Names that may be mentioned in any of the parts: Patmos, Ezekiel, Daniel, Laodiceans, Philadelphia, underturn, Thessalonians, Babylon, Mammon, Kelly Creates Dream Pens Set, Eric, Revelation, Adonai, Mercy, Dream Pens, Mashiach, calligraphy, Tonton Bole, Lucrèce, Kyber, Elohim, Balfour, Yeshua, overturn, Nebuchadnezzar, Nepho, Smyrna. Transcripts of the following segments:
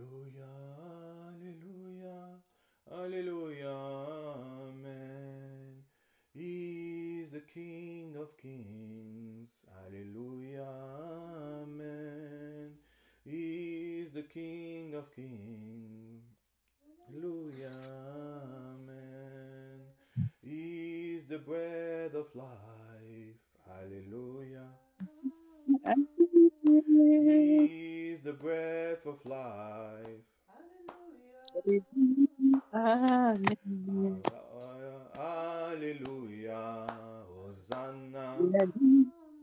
Alléluia, Alléluia, Alléluia, Amen. He is the King of Kings, Alleluia, Amen. He is the King of Kings, Alleluia, Amen. He is the bread of life, Alleluia. He is the breath of life, Alleluia. Amen. Alleluia, Hosanna,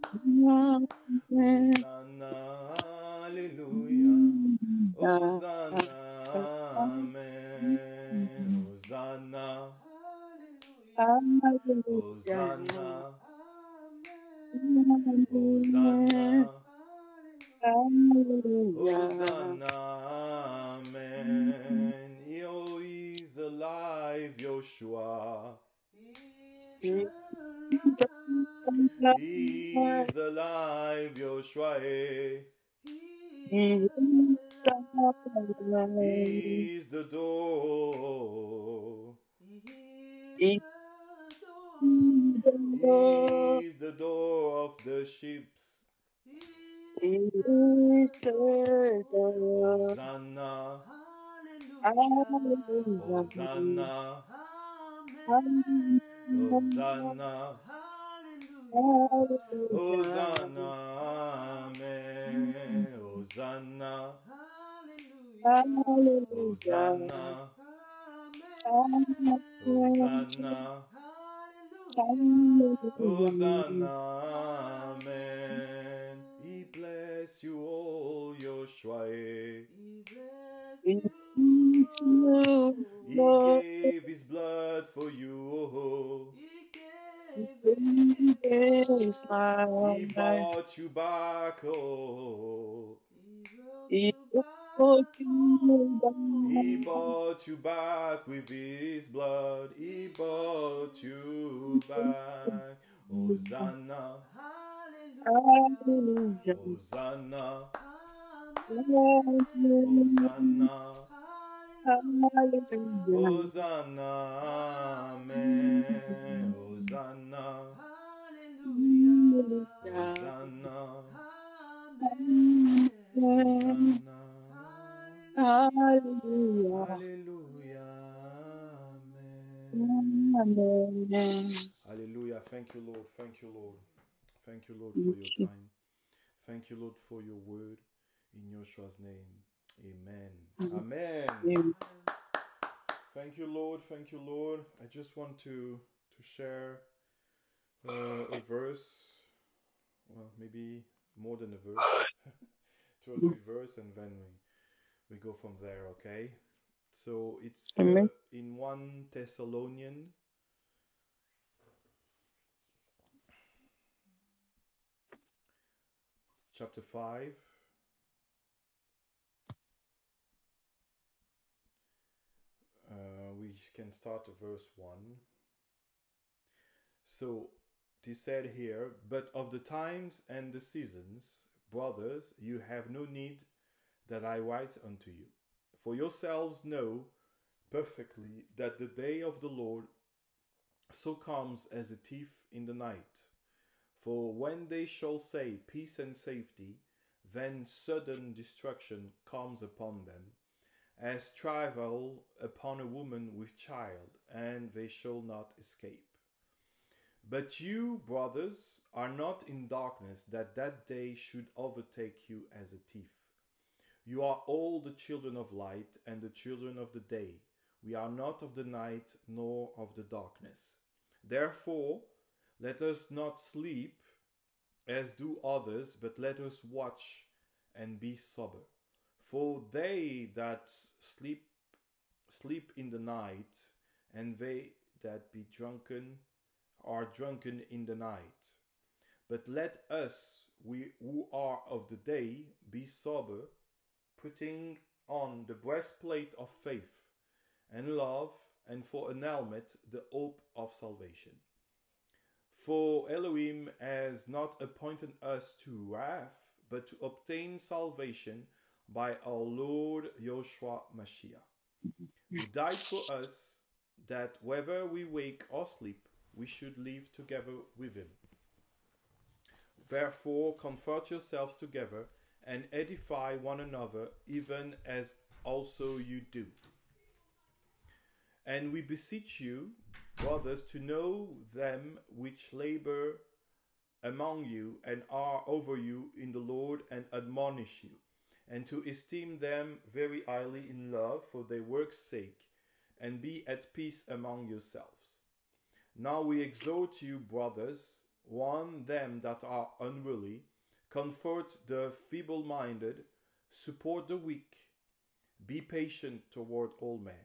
Hosanna, Alleluia, Hosanna, Amen, Hosanna, Alleluia, Hosanna, Amen, Hosanna, Hosanna, Amen. Yo is alive, Yeshua. He is alive, Yeshua. He is the door. He is the door of the sheep. Hosanna, Hallelujah, Hosanna, Amen. Hosanna, Hallelujah, Hosanna, Amen. Hosanna, Hallelujah, Hosanna, Amen. Hosanna, Hallelujah, Hosanna, Amen. He bless you all, Yeshua. He bless you. He gave his blood for you. He gave his life. He bought you back. Oh. He bought you back. He bought you back with his blood. He bought you back. Hosanna. Hallelujah. Hosanna. Hosanna. Hallelujah. Hosanna. Amen. Hosanna. Hallelujah. Hosanna. Hosanna. Hallelujah. Hallelujah. Amen. Amen. Hallelujah. Thank you, Lord. Thank you, Lord. Thank you, Lord, for your time. Thank you, Lord, for your word. In Yeshua's name. Amen. Amen. Amen. Thank you, Lord. Thank you, Lord. I just want to share a verse. Well, maybe more than a verse. 2 or 3 verses, and then we go from there, okay? So it's in 1 Thessalonians. Chapter 5, we can start at verse 1. So, he said here, but of the times and the seasons, brothers, you have no need that I write unto you. For yourselves know perfectly that the day of the Lord so comes as a thief in the night. For when they shall say peace and safety, then sudden destruction comes upon them, as travail upon a woman with child, and they shall not escape. But you, brothers, are not in darkness, that that day should overtake you as a thief. You are all the children of light and the children of the day. We are not of the night nor of the darkness. Therefore, let us not sleep, as do others, but let us watch and be sober. For they that sleep in the night, and they that be drunken are drunken in the night. But let us, we who are of the day, be sober, putting on the breastplate of faith and love, and for an helmet the hope of salvation. For Elohim has not appointed us to wrath, but to obtain salvation by our Lord Yeshua Mashiach, who died for us, that whether we wake or sleep, we should live together with him. Therefore, comfort yourselves together and edify one another, even as also you do. And we beseech you, brothers, to know them which labor among you and are over you in the Lord and admonish you, and to esteem them very highly in love for their work's sake, and be at peace among yourselves. Now we exhort you, brothers, warn them that are unruly, comfort the feeble-minded, support the weak, be patient toward all men.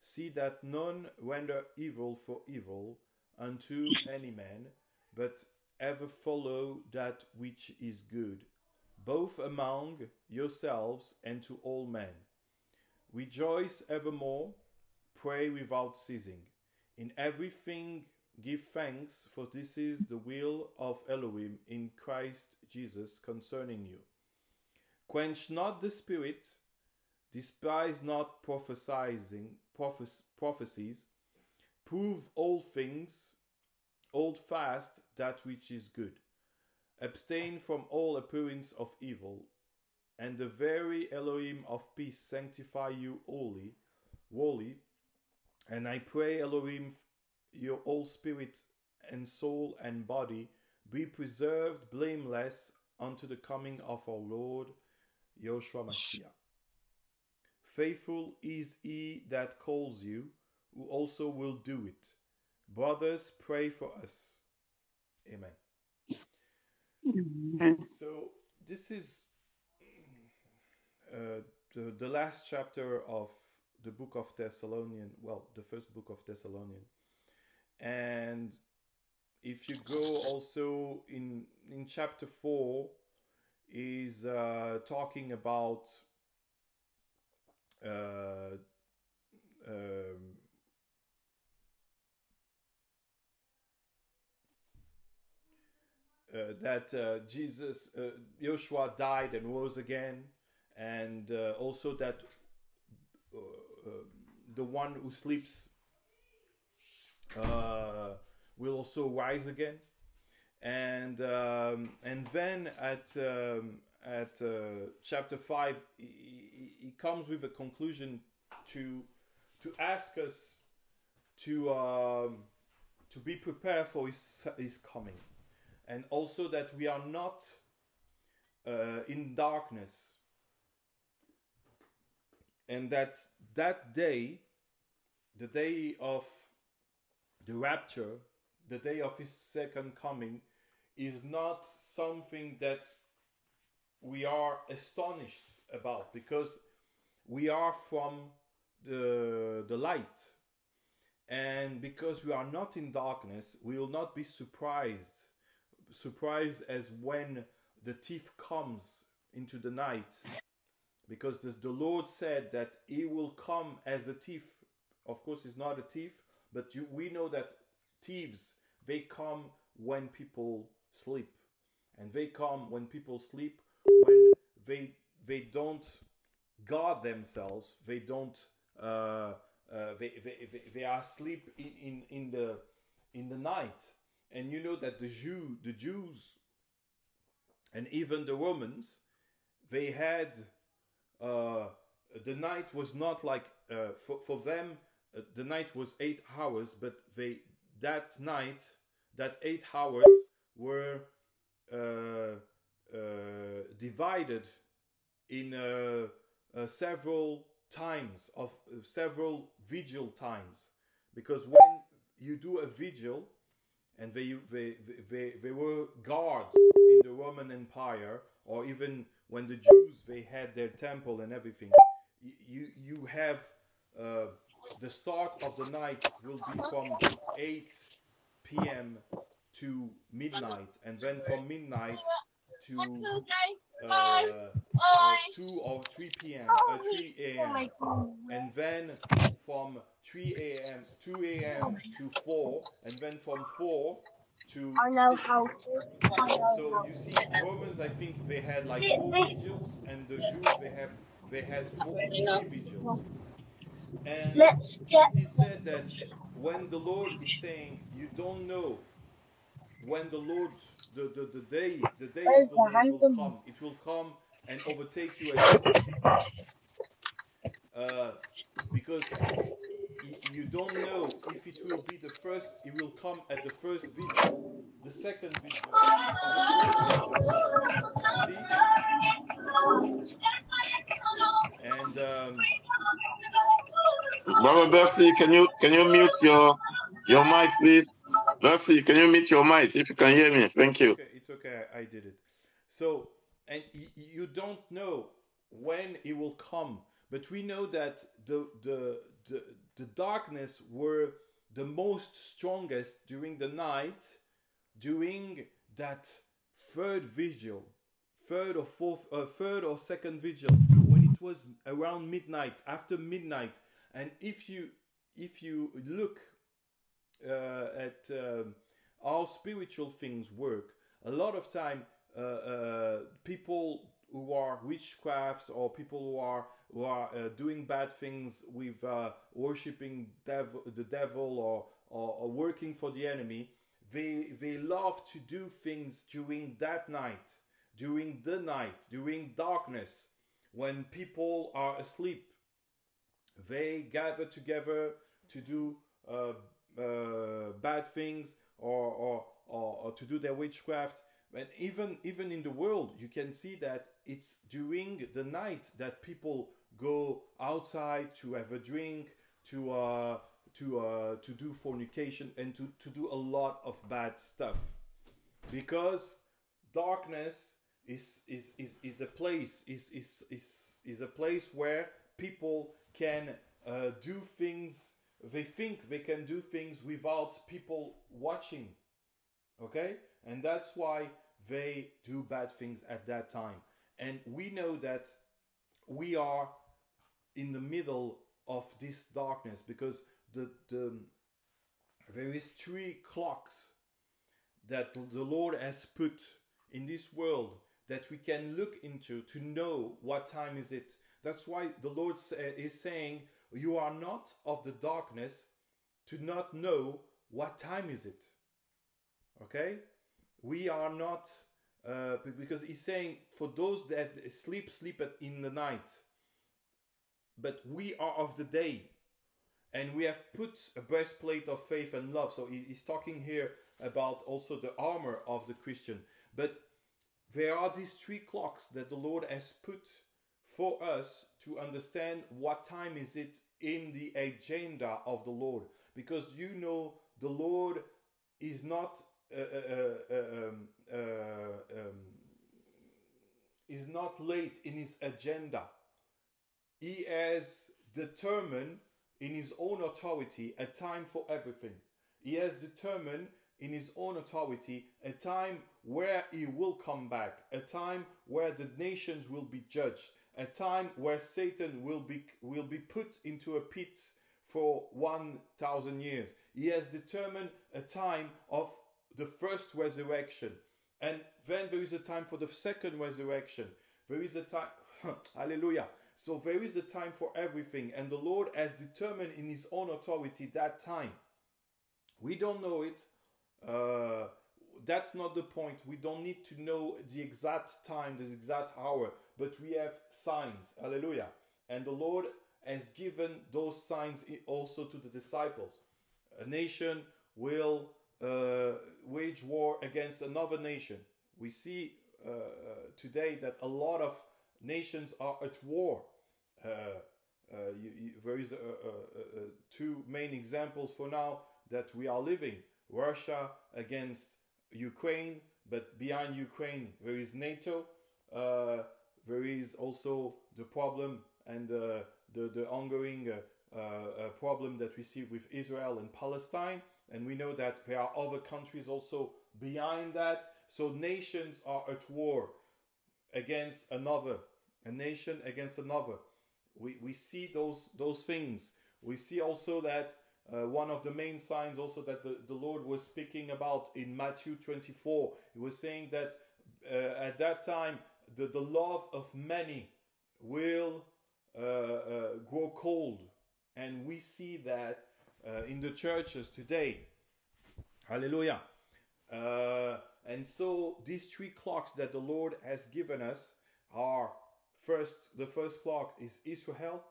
See that none render evil for evil unto any man, but ever follow that which is good, both among yourselves and to all men. Rejoice evermore, pray without ceasing. In everything give thanks, for this is the will of Elohim in Christ Jesus concerning you. Quench not the spirit, despise not prophecies, prove all things, hold fast that which is good. Abstain from all appearance of evil, and the very Elohim of peace sanctify you wholly, and I pray, Elohim, your whole spirit and soul and body be preserved blameless unto the coming of our Lord Yeshua Mashiach. Faithful is he that calls you, who also will do it. Brothers, pray for us. Amen. So this is the last chapter of the book of Thessalonians, well, the first book of Thessalonians. And if you go also in chapter 4 is talking about that Jesus, Yeshua died and rose again, and also that the one who sleeps will also rise again, and then at chapter 5, he comes with a conclusion to ask us to be prepared for his coming. And also that we are not in darkness, and that day, the day of the rapture, the day of his second coming, is not something that we are astonished about, because we are from the light, and because we are not in darkness, we will not be surprised as when the thief comes into the night, because the Lord said that he will come as a thief. Of course, he's not a thief, but we know that thieves, they come when people sleep, and they come when people sleep when they don't guard themselves, they don't they are asleep in the night. And you know that the Jews, and even the Romans, they had the night was not like for them. The night was 8 hours, but that 8 hours were divided in several times of several vigil times, because when you do a vigil. And they were guards in the Roman Empire, or even when the Jews, they had their temple and everything. You have the start of the night will be from 8 p.m. to midnight, and then from midnight to 2 or 3 p.m. 3 a.m. and then from 3 a.m. 2 a.m. to 4, and then from 4 to I know how to. So you see, Romans, I think they had like 4 vigils, and the Jews, they had 40 vigils. And he said that when the Lord is saying, you don't know when the Lord, the day of the Lord will come. It will come and overtake you as because you don't know if it will be the first. It will come at the first vigil, the second vigil. See? And Brother Bessie, can you mute your mic, please? Bessie, can you mute your mic if you can hear me? Thank you. Okay, it's okay. I did it. So, and you don't know when it will come, but we know that the darkness were the most strongest during the night, during that third vigil, third or second vigil, when it was around midnight, after midnight. And if you look at how spiritual things work, a lot of time people who are witchcrafts or people who are doing bad things with worshipping the devil or working for the enemy, they love to do things during that night, during the night, during darkness, when people are asleep. They gather together to do bad things or to do their witchcraft. And even in the world, you can see that it's during the night that people go outside to have a drink, to do fornication, and to do a lot of bad stuff, because darkness is a place is a place where people can do things. They think they can do things without people watching, okay? And that's why they do bad things at that time. And we know that we are in the middle of this darkness, because there is 3 clocks that the Lord has put in this world that we can look into to know what time is it. That's why the Lord is saying, you are not of the darkness to not know what time is it. Okay? We are not, because he's saying, for those that sleep in the night. But we are of the day. And we have put a breastplate of faith and love. So he's talking here about also the armor of the Christian. But there are these 3 clocks that the Lord has put for us to understand what time is it in the agenda of the Lord. Because you know the Lord is not is not late in his agenda. He has determined in his own authority a time for everything. He has determined in his own authority a time where he will come back, a time where the nations will be judged, a time where Satan will be put into a pit for 1,000 years. He has determined a time of the first resurrection, and then there is a time for the second resurrection. There is a time, hallelujah. So there is a time for everything, and the Lord has determined in his own authority that time. We don't know it. That's not the point. We don't need to know the exact time, the exact hour, but we have signs, hallelujah. And the Lord has given those signs also to the disciples. A nation will wage war against another nation. We see today that a lot of nations are at war. There is 2 main examples for now that we are living. Russia against Ukraine, but behind Ukraine there is NATO. There is also the problem and the ongoing problem that we see with Israel and Palestine, and we know that there are other countries also behind that. So nations are at war against another, a nation against another. We see those things. We see also that One of the main signs also that the Lord was speaking about in Matthew 24, he was saying that at that time the love of many will grow cold, and we see that in the churches today. Hallelujah. And so these three clocks that the Lord has given us are, first, the first clock is Israel,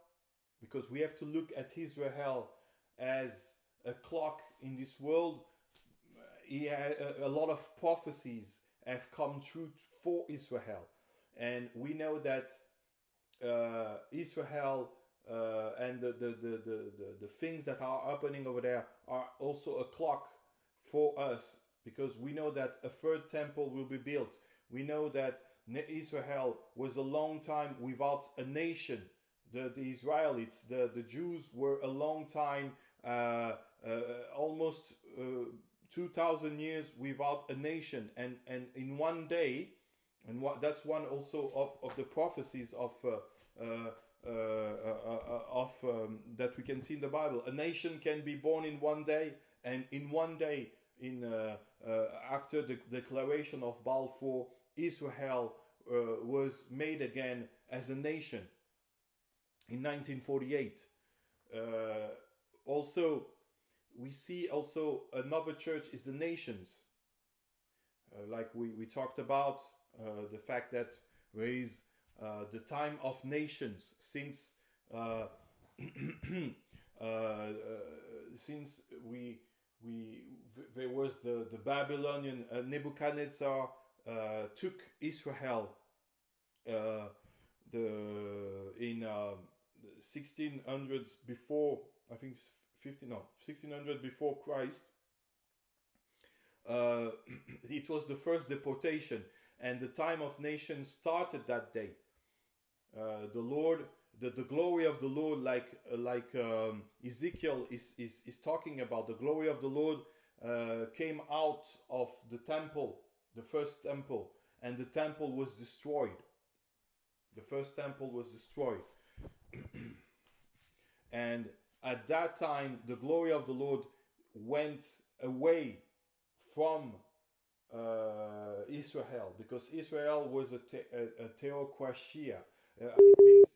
because we have to look at Israel as a clock in this world. He had a lot of prophecies have come true for Israel, and we know that Israel and the things that are happening over there are also a clock for us, because we know that a third temple will be built. We know that Israel was a long time without a nation. The Israelites, the Jews were a long time, almost 2,000 years without a nation, and in one day, and what, that's one also of the prophecies of that we can see in the Bible. A nation can be born in one day, and in one day, in after the declaration of Balfour, Israel was made again as a nation in 1948. Also, we see also another church is the nations. Like we talked about, the fact that there is the time of nations since there was the Babylonian Nebuchadnezzar took Israel in 1600s before, I think 1600 before Christ. It was the first deportation, and the time of nations started that day. The Lord, the glory of the Lord, like Ezekiel is talking about, the glory of the Lord came out of the temple, the first temple, and the temple was destroyed. The first temple was destroyed. And at that time, the glory of the Lord went away from Israel, because Israel was a theocracia. It means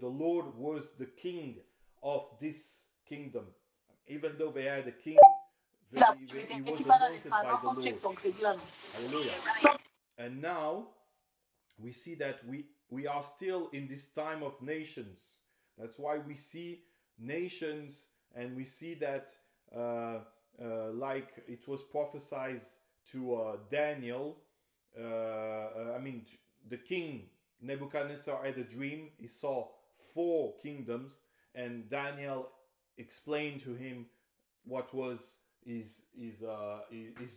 the Lord was the king of this kingdom. Even though they had a king, he was anointed by the Lord. Hallelujah. And now we see that we are still in this time of nations. That's why we see nations, and we see that like it was prophesied to Daniel. I mean, the king Nebuchadnezzar had a dream. He saw four kingdoms, and Daniel explained to him what was his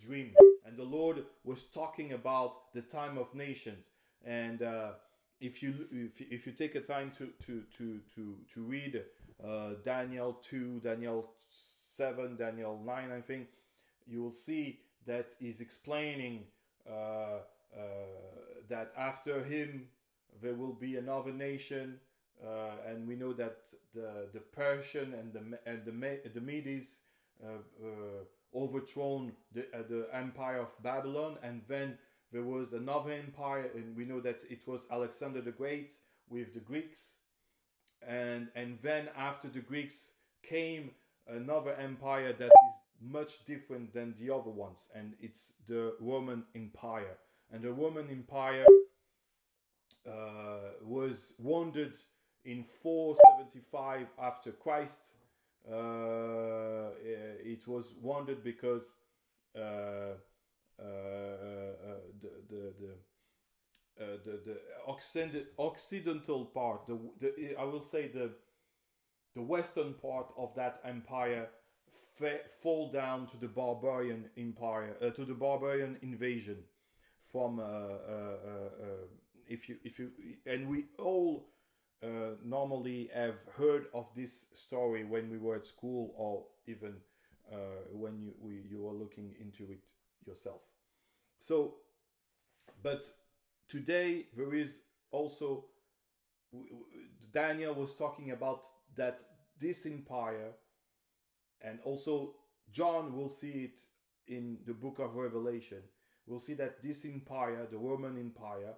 dream. And the Lord was talking about the time of nations. And if you take a time to read Daniel 2, Daniel 7, Daniel 9, I think, you will see that he's explaining that after him there will be another nation, and we know that the Persian and the Medes overthrown the empire of Babylon, and then there was another empire, and we know that it was Alexander the Great with the Greeks, and then after the Greeks came another empire that is much different than the other ones, and it's the Roman Empire. And the Roman Empire was wounded in 475 after Christ. It was wounded because the occidental part, I will say the western part of that empire fall down to the barbarian empire, to the barbarian invasion from if you and we all normally have heard of this story when we were at school, or even when you were looking into it yourself. So, but today there is also, Daniel was talking about that this empire And also John will see it in the book of Revelation. We'll see that this empire, the Roman Empire,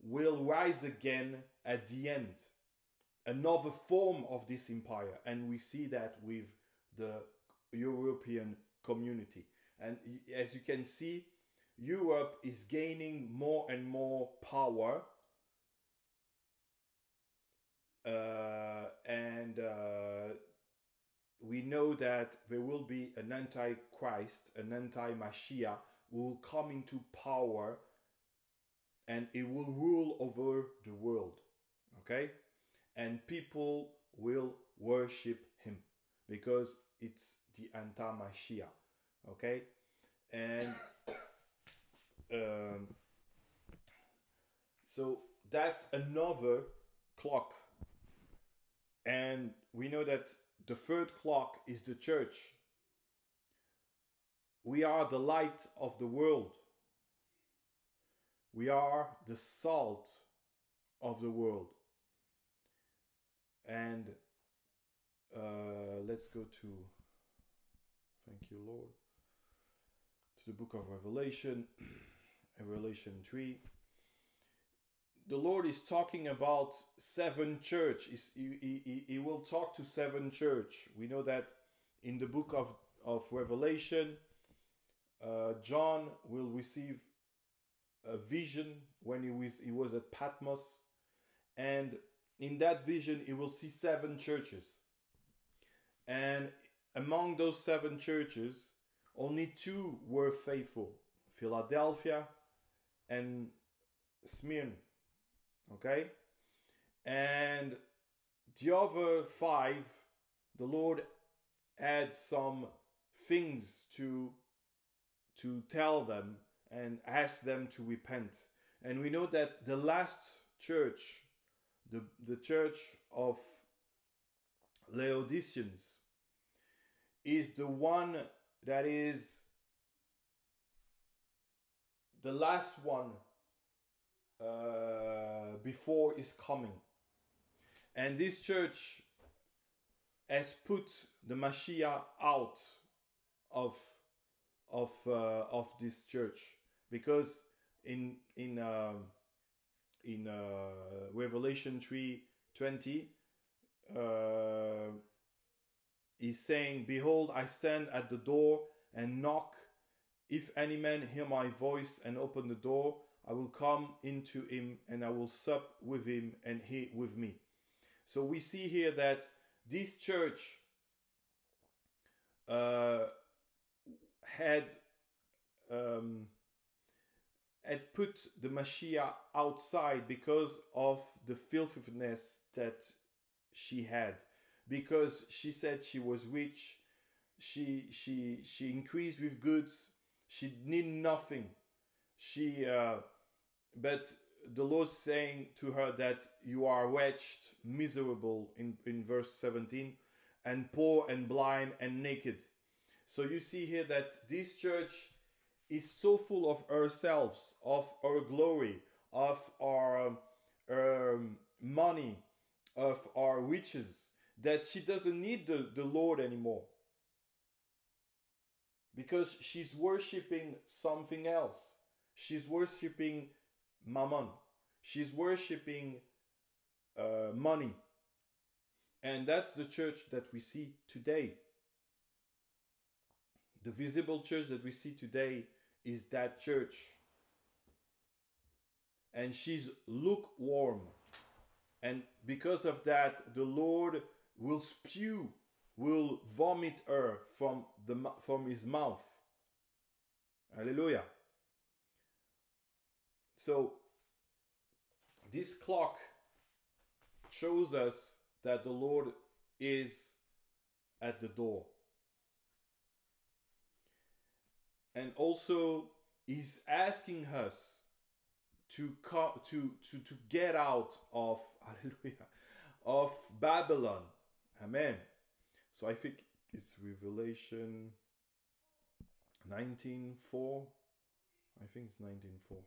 will rise again at the end. Another form of this empire. And we see that with the European community. And as you can see, Europe is gaining more and more power. We know that there will be an anti-Christ, an anti-Mashiach, who will come into power and it will rule over the world, okay? And people will worship him because it's the anti-Mashiach, okay? And so that's another clock. And we know that the third clock is the church. We are the light of the world. We are the salt of the world. And let's go to, thank you, Lord, to the book of Revelation, Revelation 3. The Lord is talking about seven churches. He will talk to seven churches. We know that in the book of Revelation, John will receive a vision when he was at Patmos. And in that vision, he will see seven churches. And among those seven churches, only two were faithful. Philadelphia and Smyrna. Okay, and the other five, the Lord had some things to tell them and ask them to repent. And we know that the last church, the church of Laodiceans, is the one that is the last one before his coming. And this church has put the Mashiach out of this church, because in Revelation 3:20 he's saying, "Behold, I stand at the door and knock. If any man hear my voice and open the door, I will come into him and I will sup with him and he with me." So we see here that this church had put the Mashiach outside because of the filthiness that she had. Because she said she was rich, she increased with goods, she need nothing. But the Lord saying to her that you are wretched, miserable, in verse 17, and poor and blind and naked. So you see here that this church is so full of ourselves, of our glory, of our money, of our riches, that she doesn't need the Lord anymore. Because she's worshipping something else. She's worshipping Mammon. She's worshipping money. And that's the church that we see today. The visible church that we see today is that church. And she's lukewarm. And because of that, the Lord will spew, will vomit her from his mouth. Hallelujah. So, this clock shows us that the Lord is at the door. And also, he's asking us to get out of, hallelujah, of Babylon. Amen. So, I think it's Revelation 19:4. I think it's 19:4.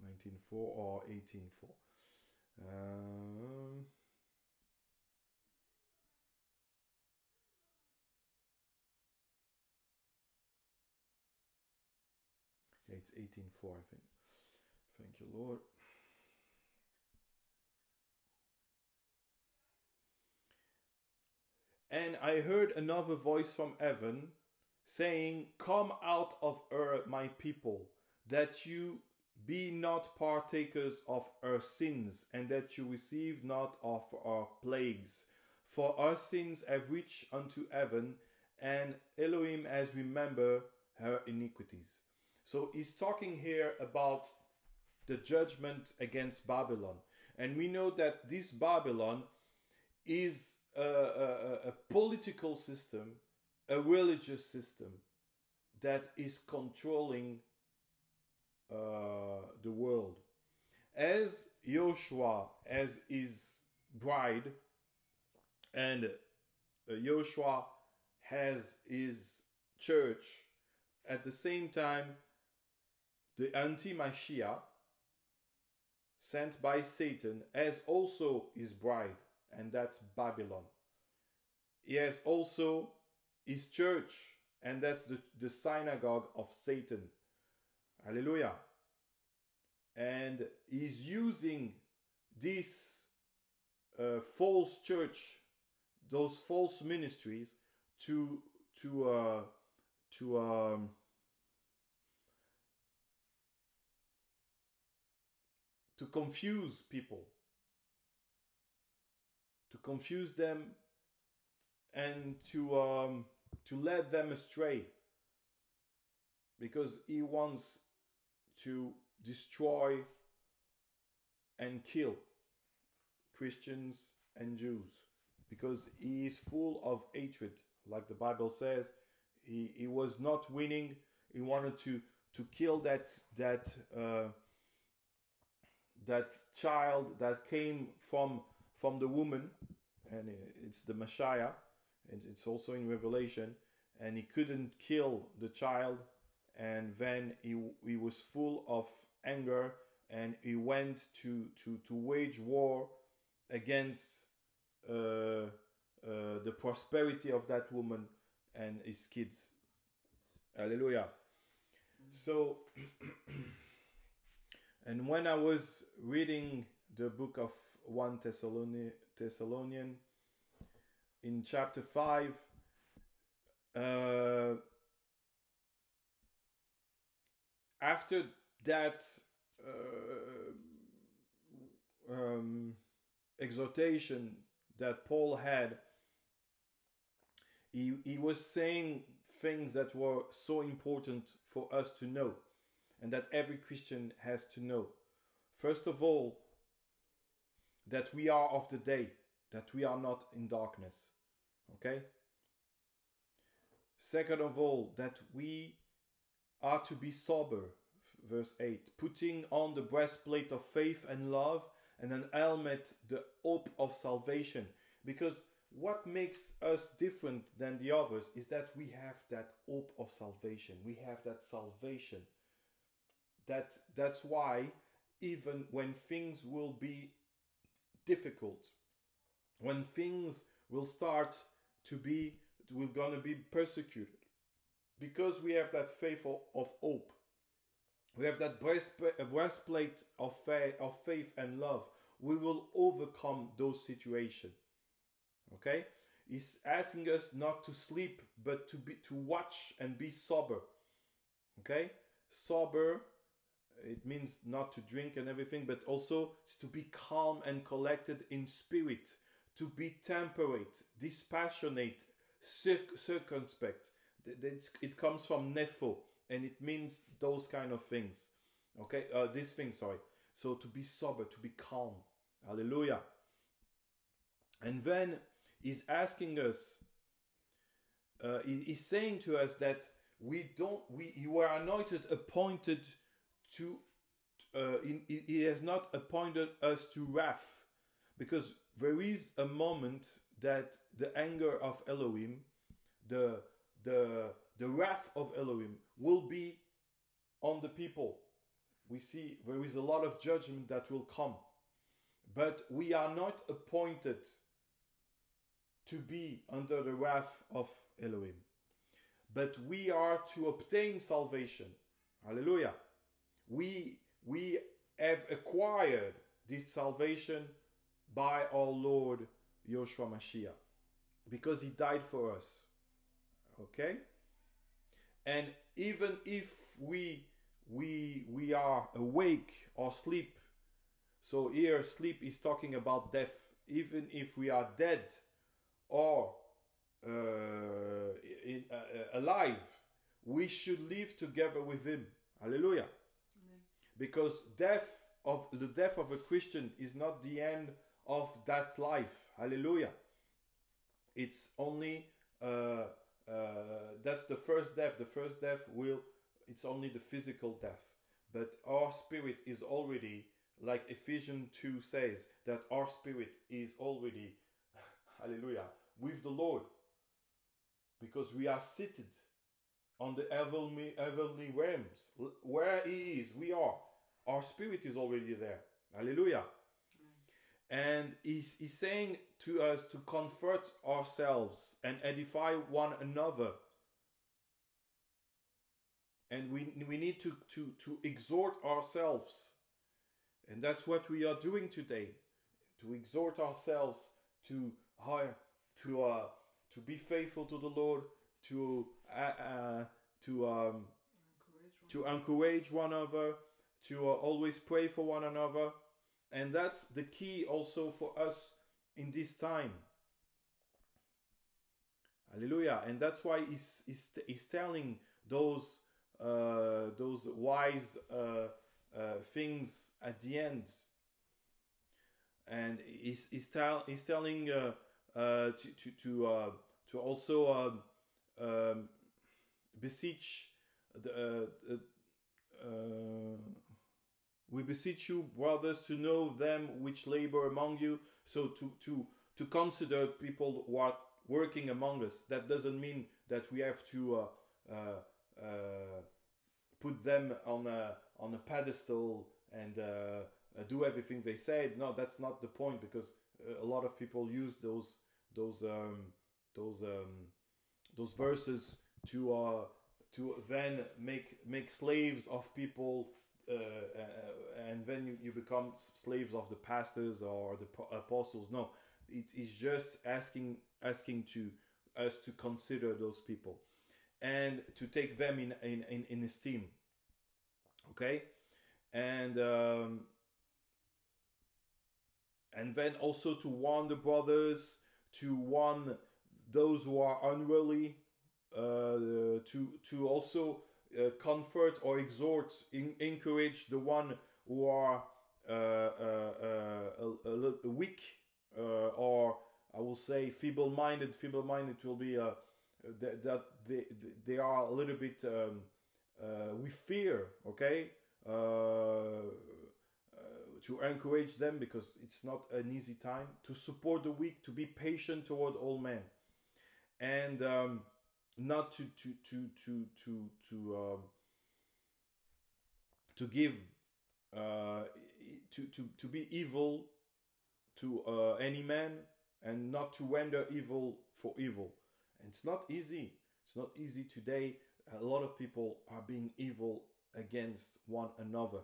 19:4 or 18:4. 18:4, I think. Thank you, Lord. And I heard another voice from heaven saying, "Come out of her, my people, that you be not partakers of her sins, and that you receive not of her plagues. For our sins have reached unto heaven, and Elohim has remembered her iniquities." So he's talking here about the judgment against Babylon. And we know that this Babylon is a political system, a religious system that is controlling the world. As Joshua, as his bride, and Joshua has his church, at the same time the anti-Mashiach sent by Satan has also his bride, and that's Babylon. He has also his church, and that's the synagogue of Satan. Hallelujah. And he's using this false church, those false ministries, to confuse people, to confuse them, and to lead them astray, because he wants to destroy and kill Christians and Jews, because he is full of hatred. Like the Bible says, he was not winning. He wanted to kill that child that came from the woman, and it's the Mashiach, and it's also in Revelation. And he couldn't kill the child, and then he was full of anger, and he went to wage war against the prosperity of that woman and his kids. Hallelujah. So, and when I was reading the book of 1 Thessalonians in chapter 5, after that exhortation that Paul had, he was saying things that were so important for us to know, and that every Christian has to know. First of all, that we are of the day, that we are not in darkness. Okay? Second of all, that we are to be sober, verse 8, putting on the breastplate of faith and love, and an helmet, the hope of salvation. Because what makes us different than the others is that we have that hope of salvation. We have that salvation. That's why even when things will be difficult, when things will start to be, we're gonna be persecuted, because we have that faith of hope. We have that breastplate of faith and love. We will overcome those situations. Okay? He's asking us not to sleep, but to watch and be sober. Okay? Sober, it means not to drink and everything, but also to be calm and collected in spirit, to be temperate, dispassionate, circumspect. It comes from Nepho, and it means those kind of things. Okay? These things, sorry. So to be sober, to be calm. Hallelujah. And then he's asking us, he's saying to us that you were anointed, appointed to, he has not appointed us to wrath, because there is a moment that the anger of Elohim, the wrath of Elohim will be on the people. We see there is a lot of judgment that will come, but we are not appointed to be under the wrath of Elohim, but we are to obtain salvation. Hallelujah. we have acquired this salvation by our Lord Yeshua Mashiach, because he died for us. Okay? And even if we are awake or sleep, so here sleep is talking about death, even if we are dead or alive, we should live together with him. Hallelujah. Amen. Because the death of a Christian is not the end of that life. Hallelujah. It's only that's the first death. The first death it's only the physical death, but our spirit is already, like Ephesians 2 says, that our spirit is already, hallelujah, with the Lord, because we are seated on the heavenly realms. Where he is, we are. Our spirit is already there. Hallelujah. And he's saying to us to comfort ourselves and edify one another. And we need to exhort ourselves. And that's what we are doing today. To exhort ourselves to be faithful to the Lord. To encourage one another. To always pray for one another. And that's the key also for us in this time. Hallelujah. And that's why he's telling those wise things at the end. And he's telling to also beseech we beseech you, brothers, to know them which labor among you. So to consider people who are working among us. That doesn't mean that we have to put them on a pedestal and do everything they say. No, that's not the point, because a lot of people use those verses to then make slaves of people, and then you become slaves of the pastors or the apostles. No, it is just asking to us to consider those people and to take them in esteem. Okay, and then also to warn the brothers, to warn those who are unruly, to also comfort or exhort, encourage the one who are weak, or I will say feeble-minded. Feeble-minded will be that they are a little bit with fear. Okay, to encourage them, because it's not an easy time. To support the weak, to be patient toward all men, and not to give to be evil to any man, and not to render evil for evil. And it's not easy. It's not easy today. A lot of people are being evil against one another.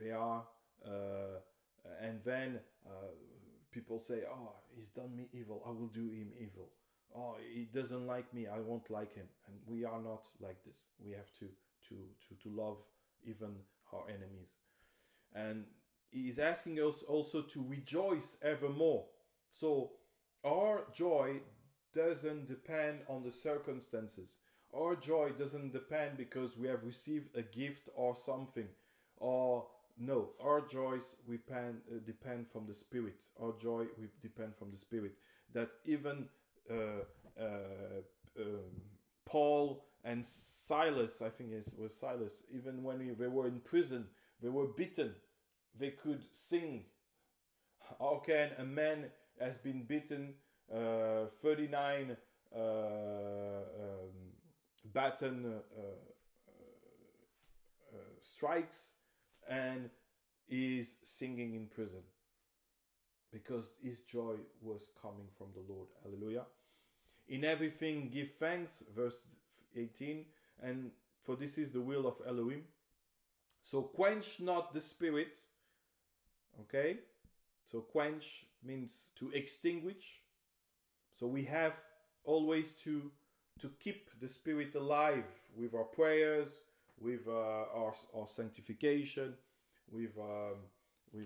They are, and then people say, "Oh, he's done me evil. I will do him evil. Oh, he doesn't like me. I won't like him." And we are not like this. We have to love even our enemies. And he's asking us also to rejoice evermore. So our joy doesn't depend on the circumstances. Our joy doesn't depend because we have received a gift or something. Or no, our joys depend from the Spirit. Our joy will depend from the Spirit. That even Paul and Silas, I think it was Silas, even when they were in prison, they were beaten, they could sing. How can a man has been beaten 39 baton strikes, and is singing in prison? Because his joy was coming from the Lord. Hallelujah. In everything give thanks, verse 18, and for this is the will of Elohim. So quench not the spirit. Okay, so quench means to extinguish. So we have always to keep the spirit alive with our prayers, with our sanctification, with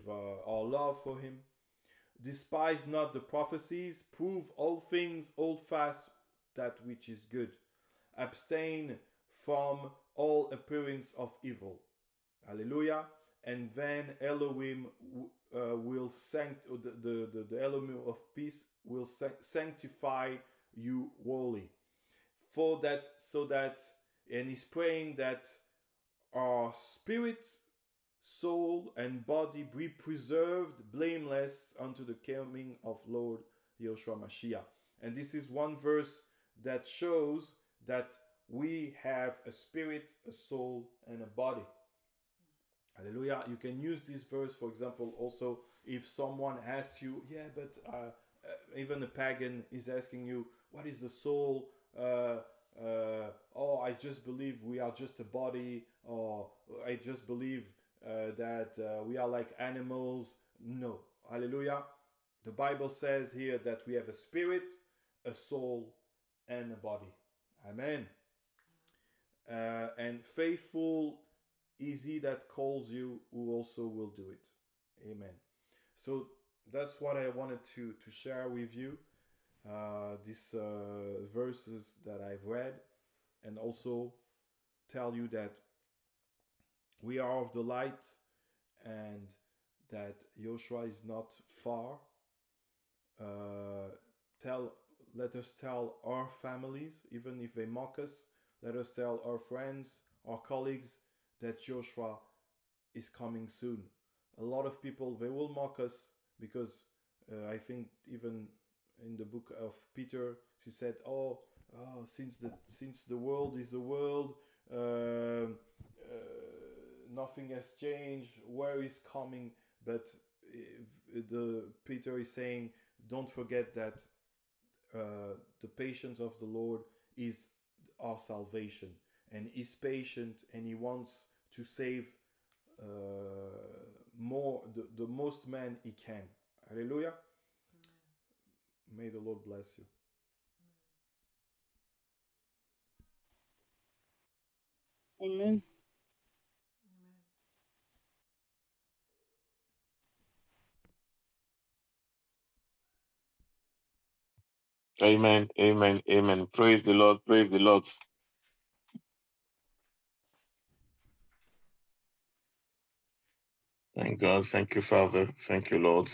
our love for him. Despise not the prophecies, prove all things, hold fast that which is good. Abstain from all appearance of evil. Hallelujah. And then Elohim will sanctify, the Elohim of peace will sanctify you wholly. For that, so that, and he's praying that our spirit, soul, and body be preserved blameless unto the coming of Lord Yeshua Mashiach. And this is one verse that shows that we have a spirit, a soul, and a body. Hallelujah. You can use this verse, for example, also if someone asks you, yeah, but even a pagan is asking you, what is the soul? Oh, I just believe we are just a body, or I just believe that we are like animals. No. Hallelujah. The Bible says here that we have a spirit, a soul, and a body. Amen. And faithful is he that calls you, who also will do it. Amen. So that's what I wanted to share with you. These verses that I've read, and also tell you that we are of the light, and that Yeshua is not far. Let us tell our families, even if they mock us, let us tell our friends, our colleagues, that Joshua is coming soon. A lot of people, they will mock us, because I think even in the book of Peter, she said, oh since the world is the world, nothing has changed, where is coming? But Peter is saying, don't forget that the patience of the Lord is our salvation. And he's patient, and he wants to save the most man he can. Hallelujah. Amen. May the Lord bless you. Amen. Amen. Amen. Amen. Praise the Lord. Praise the Lord. Thank God. Thank you, Father. Thank you, Lord.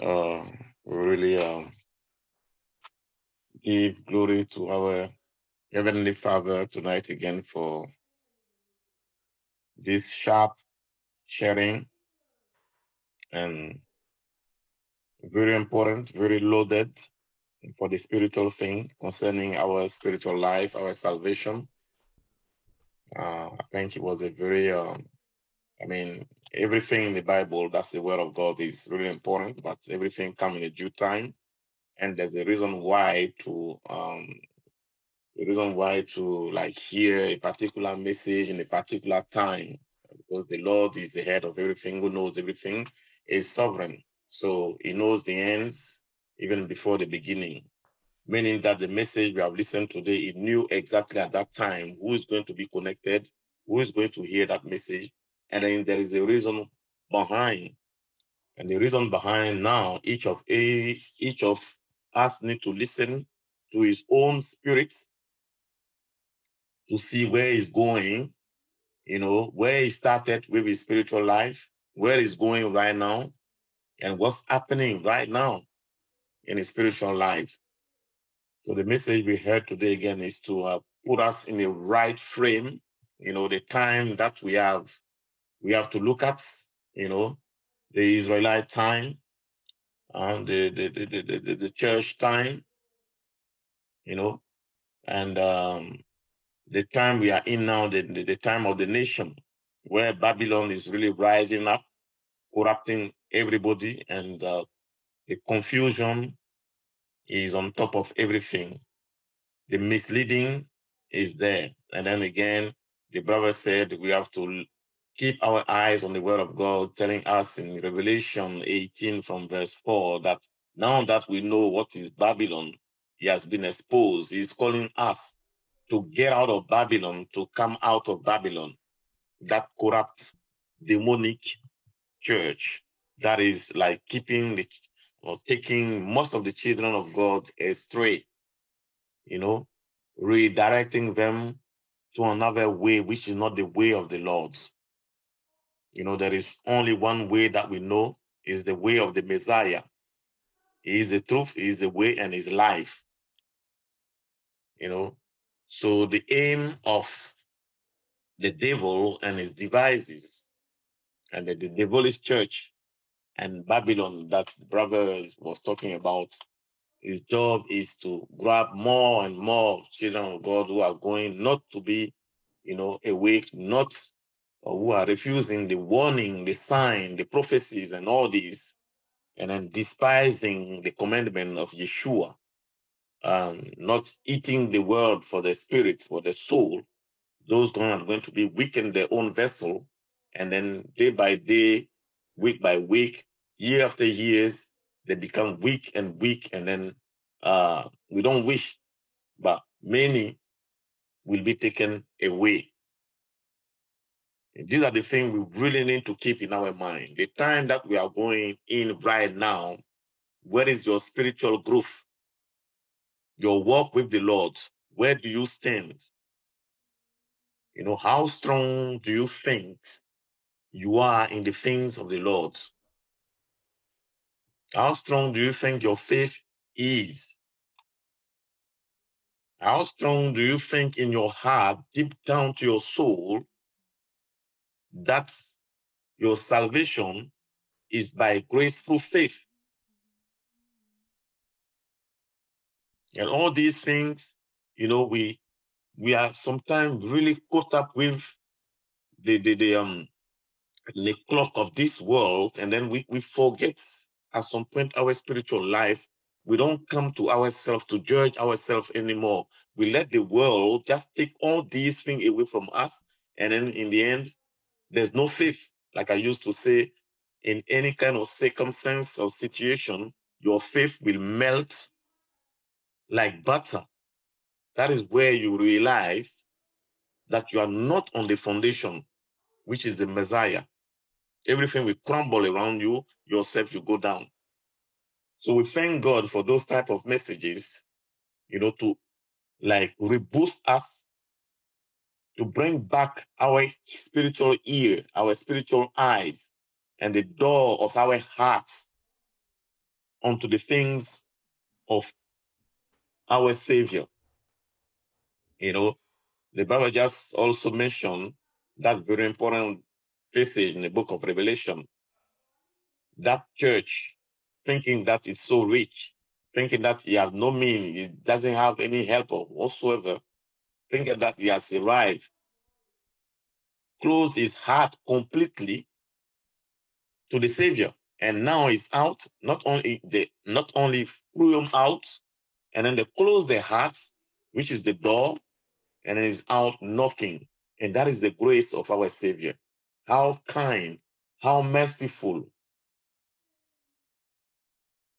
We really give glory to our Heavenly Father tonight again for this sharp sharing, and very important, very loaded for the spiritual thing concerning our spiritual life, our salvation. I think it was a very everything in the Bible, that's the word of God, is really important, but everything comes in a due time. And there's a reason why to like hear a particular message in a particular time, because the Lord is the head of everything, who knows everything, is sovereign. So he knows the ends even before the beginning, meaning that the message we have listened today, he knew exactly at that time who is going to be connected, who is going to hear that message. And then there is a reason behind. And the reason behind, now each of us need to listen to his own spirit to see where he's going, where he started with his spiritual life, where he's going right now, and what's happening right now in his spiritual life. So the message we heard today again is to put us in the right frame, the time that we have. We have to look at, the Israelite time and the church time, and the time we are in now, the time of the nation, where Babylon is really rising up, corrupting everybody, and the confusion is on top of everything. The misleading is there. And then again, the brother said we have to keep our eyes on the word of God, telling us in Revelation 18 from verse 4 that now that we know what is Babylon, he has been exposed. He's calling us to get out of Babylon, to come out of Babylon, that corrupt, demonic church that is like keeping the, or taking most of the children of God astray, you know, redirecting them to another way, which is not the way of the Lord. You know, there is only one way that we know is the way of the Messiah. He is the truth, he is the way, and his life. You know, so the aim of the devil and his devices and the devilish church and Babylon that the brother was talking about, his job is to grab more and more children of God who are going not to be, you know, awake, not, or who are refusing the warning, the sign, the prophecies, and all these, and then despising the commandment of Yeshua, not eating the word for the spirit, for the soul. Those are going to be weakened their own vessel, and then day by day, week by week, year after years, they become weak and weak, and then we don't wish, but many will be taken away. And these are the things we really need to keep in our mind. The time that we are going in right now, where is your spiritual growth? Your walk with the Lord, where do you stand? You know, how strong do you think you are in the things of the Lord? How strong do you think your faith is? How strong do you think in your heart, deep down to your soul, that your salvation is by grace through faith? And all these things, you know, we are sometimes really caught up with the clock of this world, and then we forget at some point our spiritual life. We don't come to ourselves to judge ourselves anymore. We let the world just take all these things away from us, and then in the end, there's no faith. Like I used to say, in any kind of circumstance or situation, your faith will melt like butter. That is where you realize that you are not on the foundation, which is the Messiah. Everything will crumble around you, yourself, you go down. So we thank God for those type of messages, you know, to like reboost us, to bring back our spiritual ear, our spiritual eyes, and the door of our hearts onto the things of our Savior. You know, the Bible just also mentioned that very important passage in the book of Revelation. That church, thinking that it's so rich, thinking that he has no means, he doesn't have any help whatsoever, thinking that he has arrived, closed his heart completely to the Savior. And now he's out, not only threw him out, and then they close their hearts, which is the door, and is out knocking. And that is the grace of our Savior. How kind, how merciful,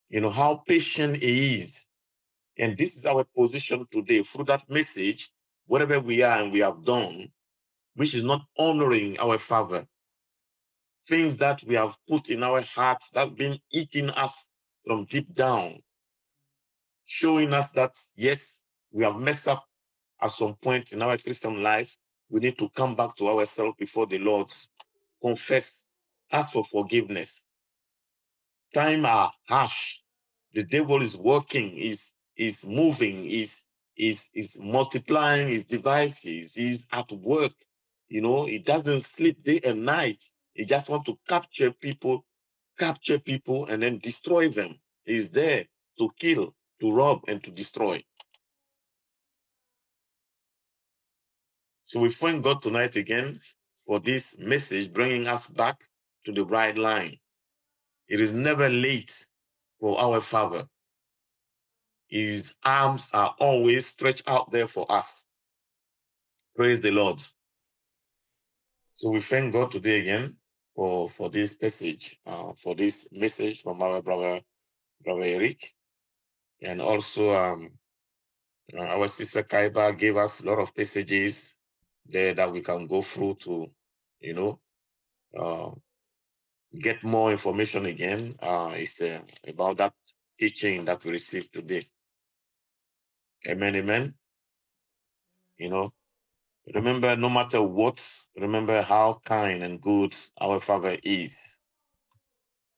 you know, how patient he is. And this is our position today through that message, whatever we are and we have done, which is not honoring our Father. Things that we have put in our hearts that have been eating us from deep down, showing us that, yes, we have messed up at some point in our Christian life. We need to come back to ourselves before the Lord, confess, ask for forgiveness. Times are harsh. The devil is working, is moving, is multiplying his devices, he's at work. You know, he doesn't sleep day and night. He just wants to capture people, and then destroy them. He's there to kill, to rob, and to destroy. So we thank God tonight again for this message, bringing us back to the right line. It is never late for our Father. His arms are always stretched out there for us. Praise the Lord. So we thank God today again for this passage, for this message from our brother Eric. And also our sister Kyber gave us a lot of passages there that we can go through to, you know, get more information again. It's about that teaching that we received today. Amen, amen. You know, remember, no matter what, remember how kind and good our Father is.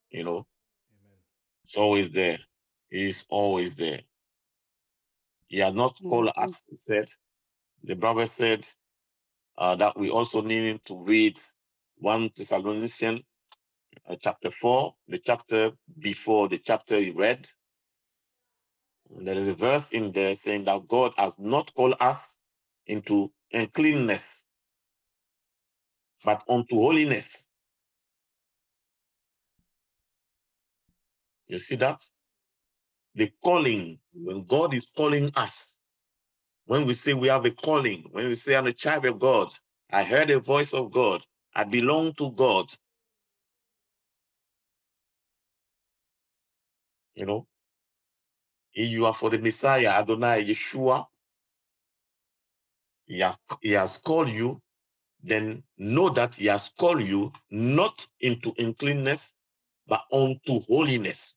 You know, amen. He's always there. He's always there. He has not called us, he said. The brother said that we also need to read 1 Thessalonians chapter 4, the chapter before the chapter he read. There is a verse in there saying that God has not called us into uncleanness, but unto holiness. You see that? The calling, when God is calling us, when we say we have a calling, when we say I'm a child of God, I heard the voice of God, I belong to God. You know, you are for the Messiah, Adonai, Yeshua. He has called you, then know that he has called you not into uncleanness, but unto holiness.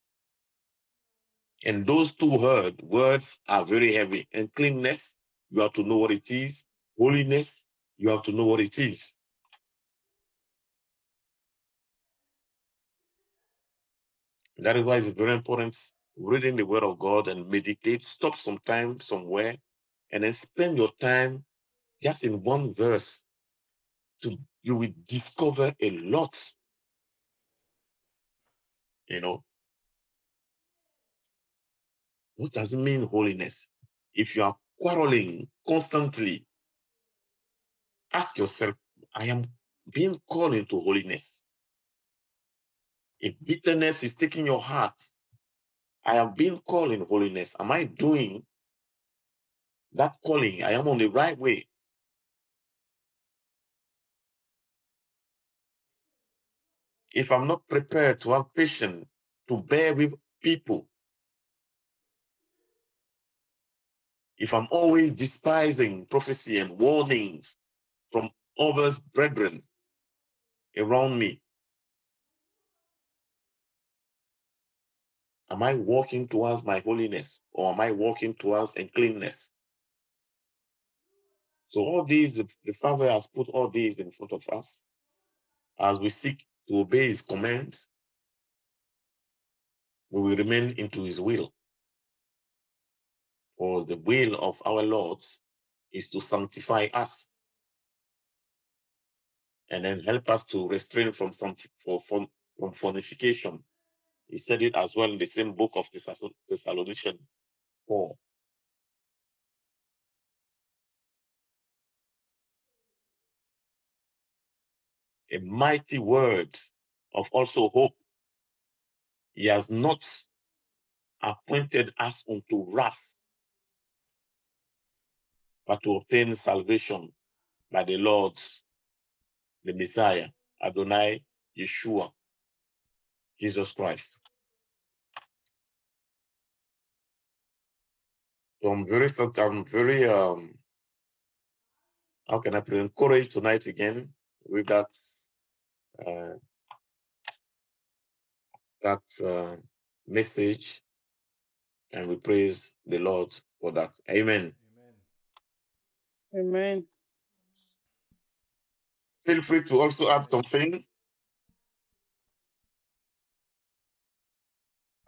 And those two words are very heavy. Uncleanness, you have to know what it is. Holiness, you have to know what it is. That is why it's very important reading the Word of God and meditate. Stop some time somewhere and then spend your time just in one verse. You will discover a lot. You know, what does it mean, holiness? If you are quarreling constantly, ask yourself, I am being called into holiness. If bitterness is taking your heart, I am being called in holiness. Am I doing that calling? I am on the right way. If I'm not prepared to have patience to bear with people, if I'm always despising prophecy and warnings from others, brethren around me, am I walking towards my holiness or am I walking towards uncleanness? So all these, the Father has put all these in front of us as we seek to obey his commands. We will remain into his will. For the will of our Lord is to sanctify us and then help us to restrain from fornication. He said it as well in the same book of Thessalonians 4. A mighty word of also hope. He has not appointed us unto wrath, but to obtain salvation by the Lord, the Messiah, Adonai, Yeshua, Jesus Christ. So I'm very how can I be encouraged tonight again with that, message, and we praise the Lord for that. Amen. Amen. Feel free to also add something.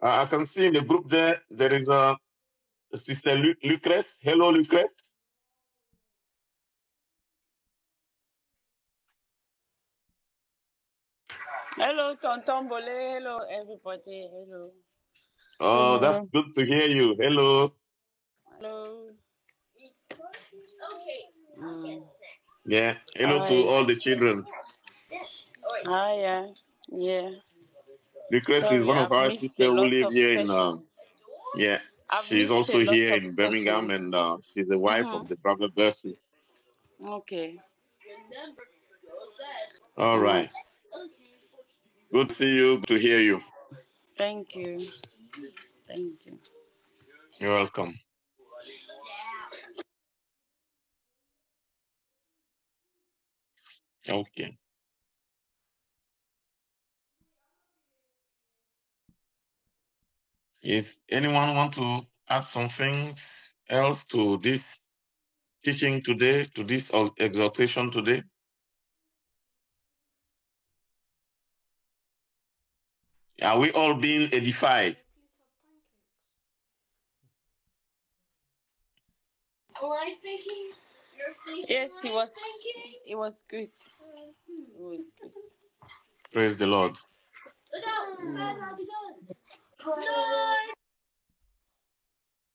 I can see in the group there is a sister Lucrèce. Hello, Lucrèce. Hello, Tonton Bole. Hello, everybody. Hello. Oh, hello. That's good to hear you. Hello. Hello. Okay. Yeah. Hello to all the children. Yeah. Lucrèce is one of our sisters who live here in. She's also here in Birmingham, and she's the wife of the brother Mercy. Okay. All right. Good to see you. Good to hear you. Thank you. Thank you. You're welcome. Okay. Is anyone want to add something else to this teaching today, to this exhortation today? Are we all being edified? Yes, it was good. It was good. Praise the Lord.